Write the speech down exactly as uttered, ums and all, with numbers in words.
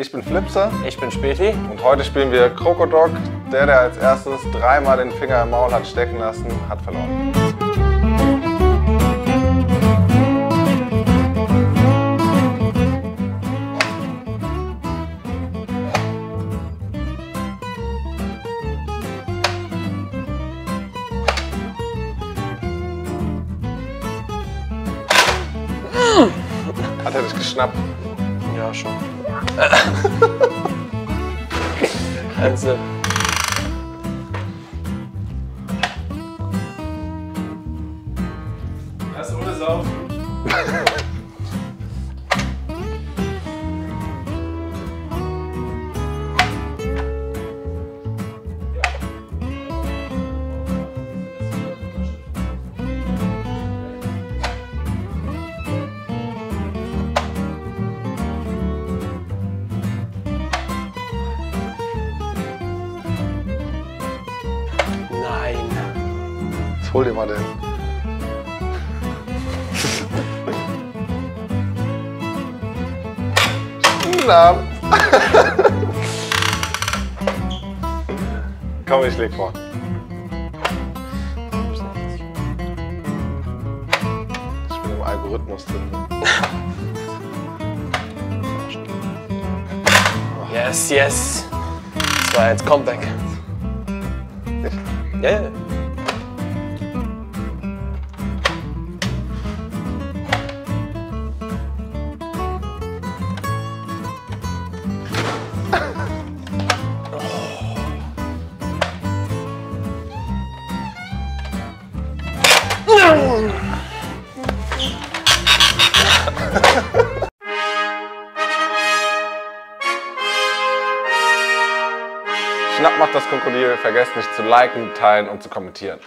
Ich bin Flipser. Ich bin Späthi. Und heute spielen wir Kroko Doc. Der, der als erstes dreimal den Finger im Maul hat stecken lassen, hat verloren. Hat er dich geschnappt? Ja, schon. Also. Lass ohne Saufen. Hol dir mal den. Na. Komm, ich leg vor. Ich bin im Algorithmus drin. Yes, yes. Das war jetzt Comeback. Ja, ja. Schnapp macht das Krokodil, vergesst nicht zu liken, teilen und zu kommentieren.